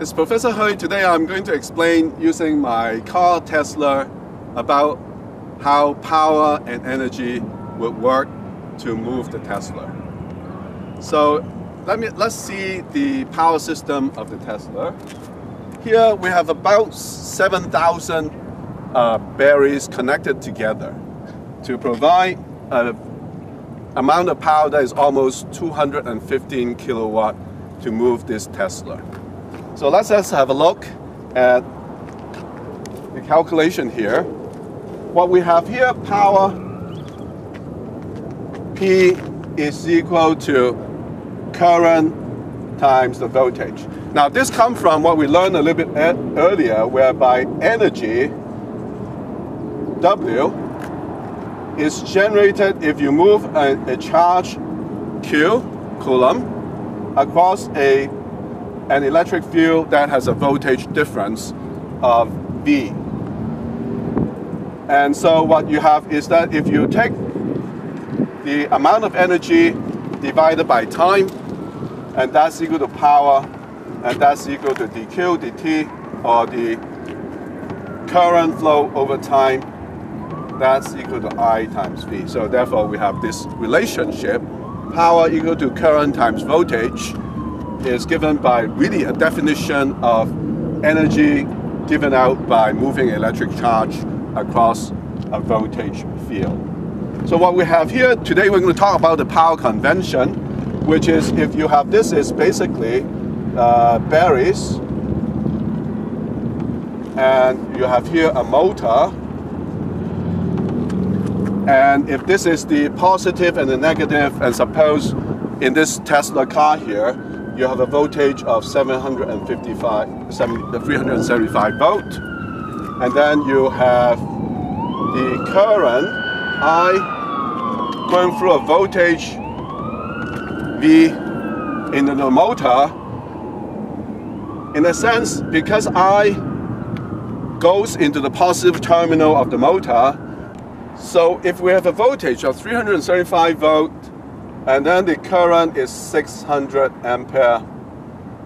It's Professor Hui. Today I'm going to explain using my car Tesla about how power and energy would work to move the Tesla. So let's see the power system of the Tesla. Here we have about 7,000 batteries connected together to provide an amount of power that is almost 215 kilowatt to move this Tesla. So let's just have a look at the calculation here. What we have here, power P is equal to current times the voltage. Now this comes from what we learned a little bit earlier, whereby energy W is generated if you move a charge Q, coulomb, across an electric field that has a voltage difference of V. And so what you have is that if you take the amount of energy divided by time, and that's equal to power, and that's equal to dq dt, or the current flow over time, that's equal to I times V. So therefore we have this relationship, power equal to current times voltage, is given by really a definition of energy given out by moving electric charge across a voltage field. So what we have here today, we're going to talk about the power convention, which is if you have this is basically batteries, and you have here a motor, and if this is the positive and the negative, and suppose in this Tesla car here you have a voltage of 375 volt, and then you have the current I going through a voltage V in the motor. In a sense, because I goes into the positive terminal of the motor, so if we have a voltage of 375 volt, and then the current is 600 ampere.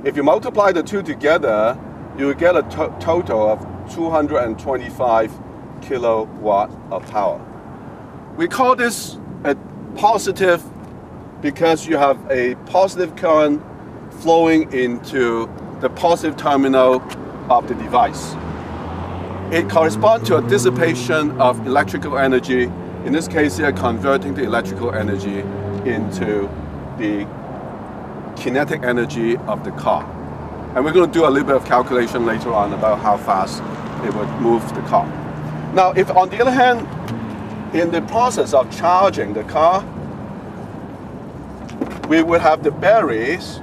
If you multiply the two together, you will get a total of 225 kilowatt of power. We call this a positive because you have a positive current flowing into the positive terminal of the device. It corresponds to a dissipation of electrical energy. In this case, they are converting the electrical energy into the kinetic energy of the car. And we're going to do a little bit of calculation later on about how fast it would move the car. Now, if on the other hand, in the process of charging the car, we would have the batteries,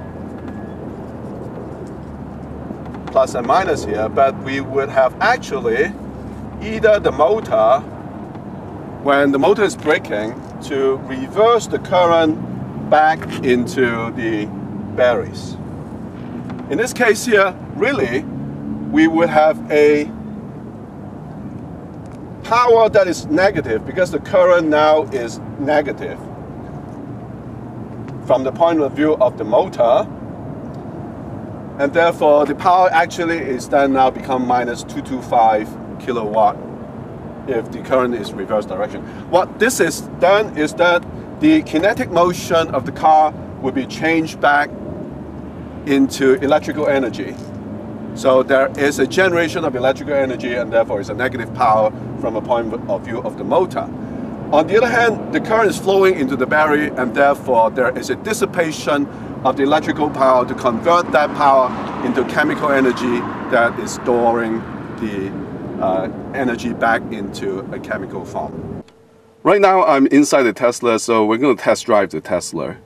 plus and minus here, but we would have actually either the motor, when the motor is braking, to reverse the current back into the batteries. In this case here, really, we would have a power that is negative because the current now is negative from the point of view of the motor, and therefore the power actually is then now become minus 225 kilowatt if the current is reverse direction. What this is done is that the kinetic motion of the car will be changed back into electrical energy. So there is a generation of electrical energy, and therefore it's a negative power from a point of view of the motor. On the other hand, the current is flowing into the battery, and therefore there is a dissipation of the electrical power to convert that power into chemical energy that is storing the energy back into a chemical form. Right now I'm inside the Tesla, so we're going to test drive the Tesla.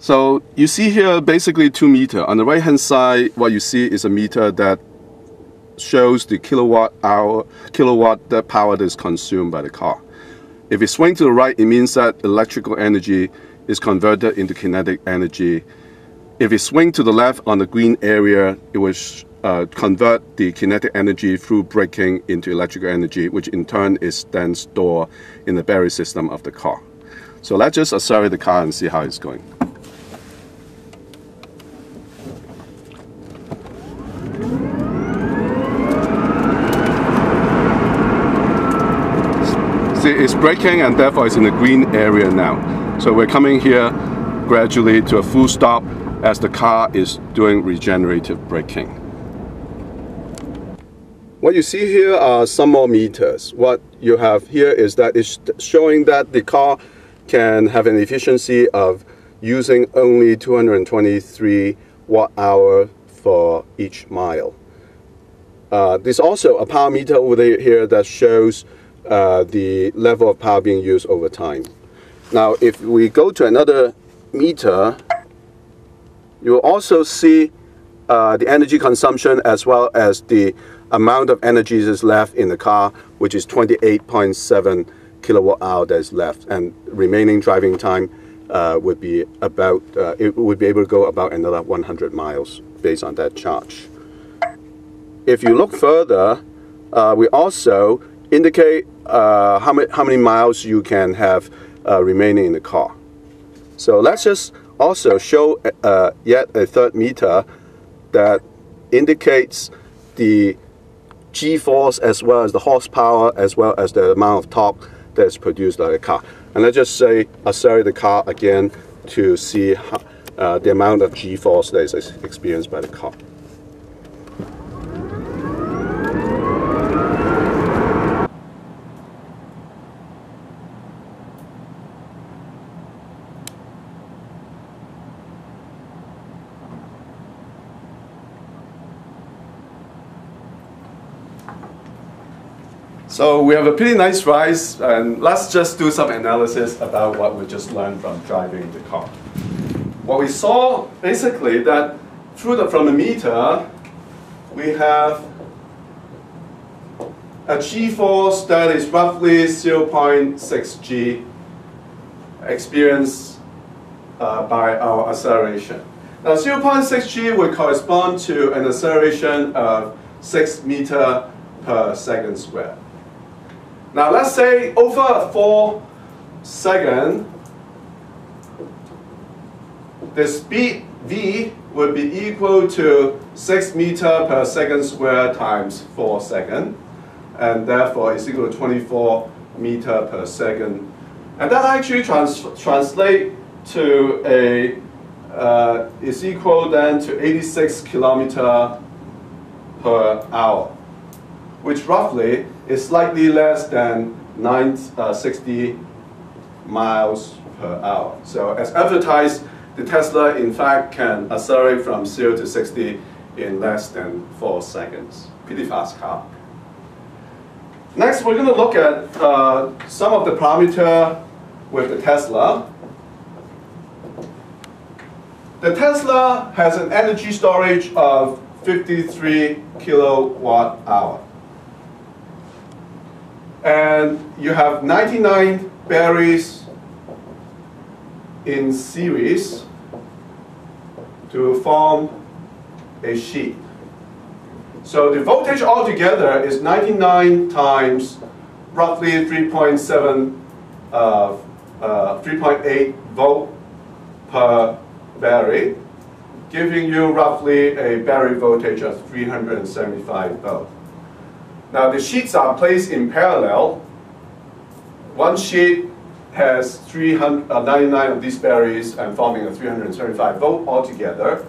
So you see here basically 2 meters. On the right hand side, what you see is a meter that shows the kilowatt power that is consumed by the car. If you swing to the right, it means that electrical energy is converted into kinetic energy. If you swing to the left on the green area, it will convert the kinetic energy through braking into electrical energy, which in turn is then stored in the battery system of the car. So let's just accelerate the car and see how it's going. See, it's braking and therefore it's in the green area now. So we're coming here gradually to a full stop as the car is doing regenerative braking. What you see here are some more meters. What you have here is that it's showing that the car can have an efficiency of using only 223 watt-hours for each mile. There's also a power meter over here that shows the level of power being used over time. Now, if we go to another meter, you'll also see the energy consumption as well as the amount of energy that is left in the car, which is 28.7 kilowatt-hour that is left, and remaining driving time would be about, it would be able to go about another 100 miles based on that charge. If you look further, we also indicate how many miles you can have remaining in the car. So let's just also show yet a third meter that indicates the G-force as well as the horsepower as well as the amount of torque that is produced by the car. And let's just say accelerate the car again to see how, the amount of G-force that is experienced by the car. So we have a pretty nice ride, and let's just do some analysis about what we just learned from driving the car. What we saw basically that from the meter, we have a G-force that is roughly 0.6 G experienced by our acceleration. Now 0.6 G would correspond to an acceleration of 6 meters per second squared. Now let's say over 4 seconds, the speed v would be equal to 6 meters per second squared times 4 seconds, and therefore is equal to 24 meters per second. And that actually translates to a, is equal then to 86 kilometers per hour, which roughly is slightly less than 60 miles per hour. So as advertised, the Tesla in fact can accelerate from 0 to 60 in less than 4 seconds. Pretty fast car. Next, we're going to look at some of the parameters with the Tesla. The Tesla has an energy storage of 53 kilowatt hour. And you have 99 batteries in series to form a sheet. So the voltage altogether is 99 times roughly 3.8 volt per battery, giving you roughly a battery voltage of 375 volts. Now the sheets are placed in parallel. One sheet has 99 of these batteries and forming a 375 volt altogether.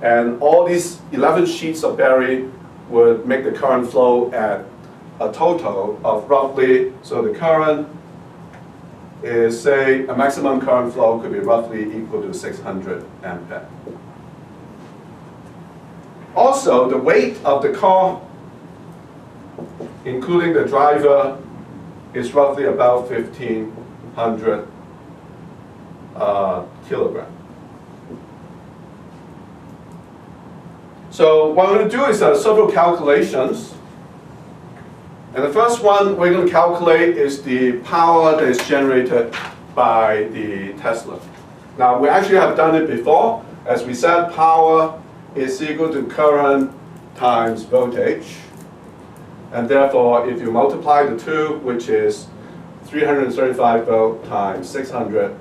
And all these 11 sheets of battery would make the current flow at a total of roughly, so the current is, say, a maximum current flow could be roughly equal to 600 ampere. Also, the weight of the car, including the driver, is roughly about 1,500 kilogram. So what I'm going to do is several calculations. And the first one we're going to calculate is the power that is generated by the Tesla. Now we actually have done it before. As we said, power is equal to current times voltage. And therefore, if you multiply the two, which is 335 volt times 600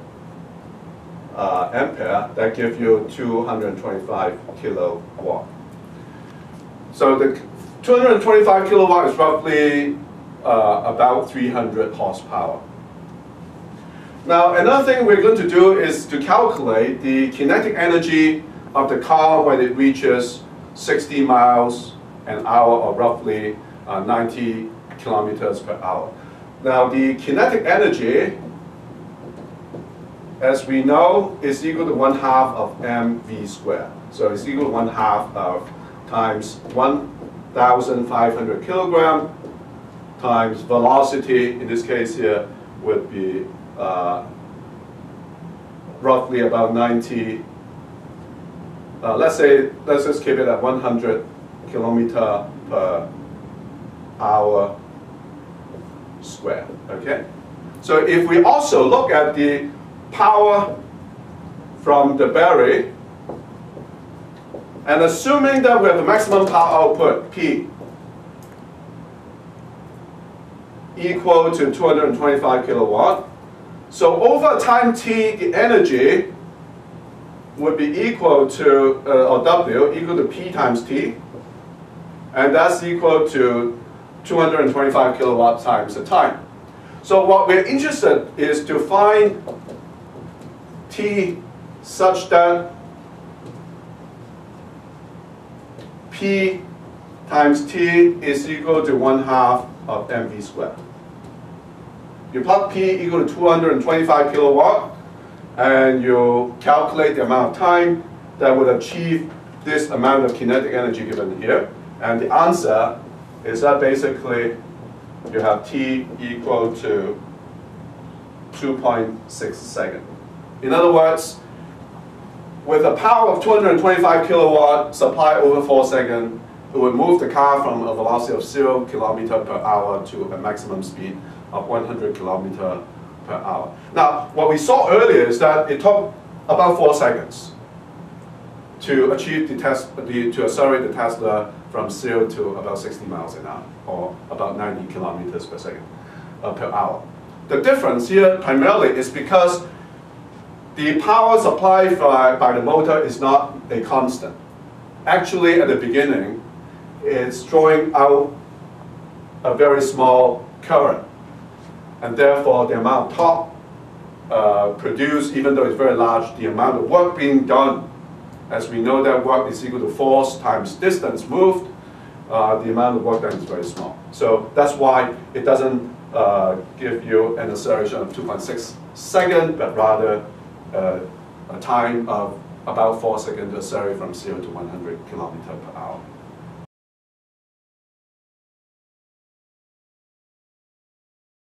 ampere, that gives you 225 kilowatt. So the 225 kilowatt is roughly about 300 horsepower. Now, another thing we're going to do is to calculate the kinetic energy of the car when it reaches 60 miles an hour, or roughly 90 kilometers per hour. Now, the kinetic energy, as we know, is equal to 1/2 of mv squared. So it's equal to 1/2 of times 1,500 kilogram times velocity. In this case here would be roughly about 90. Let's just keep it at 100 kilometer per hour square. Okay. So if we also look at the power from the battery, and assuming that we have the maximum power output, P, equal to 225 kilowatt. So over time t, the energy would be equal to, or W, equal to P times T. And that's equal to 225 kilowatt times the time. So what we're interested is to find T such that P times T is equal to 1/2 of mv squared. You plug P equal to 225 kilowatt, and you calculate the amount of time that would achieve this amount of kinetic energy given here. And the answer is that basically you have T equal to 2.6 seconds. In other words, with a power of 225 kilowatt supplied over 4 seconds, it would move the car from a velocity of 0 kilometers per hour to a maximum speed of 100 kilometers per hour. Now, what we saw earlier is that it took about 4 seconds to achieve to accelerate the Tesla from 0 to about 60 miles an hour, or about 90 kilometers per second per hour. The difference here primarily is because the power supplied by the motor is not a constant. Actually, at the beginning, it's drawing out a very small current, and therefore the amount of torque produced, even though it's very large, the amount of work being done, as we know that work is equal to force times distance moved, the amount of work done is very small. So that's why it doesn't give you an acceleration of 2.6 seconds, but rather a time of about 4 seconds to accelerate from 0 to 100 kilometers per hour.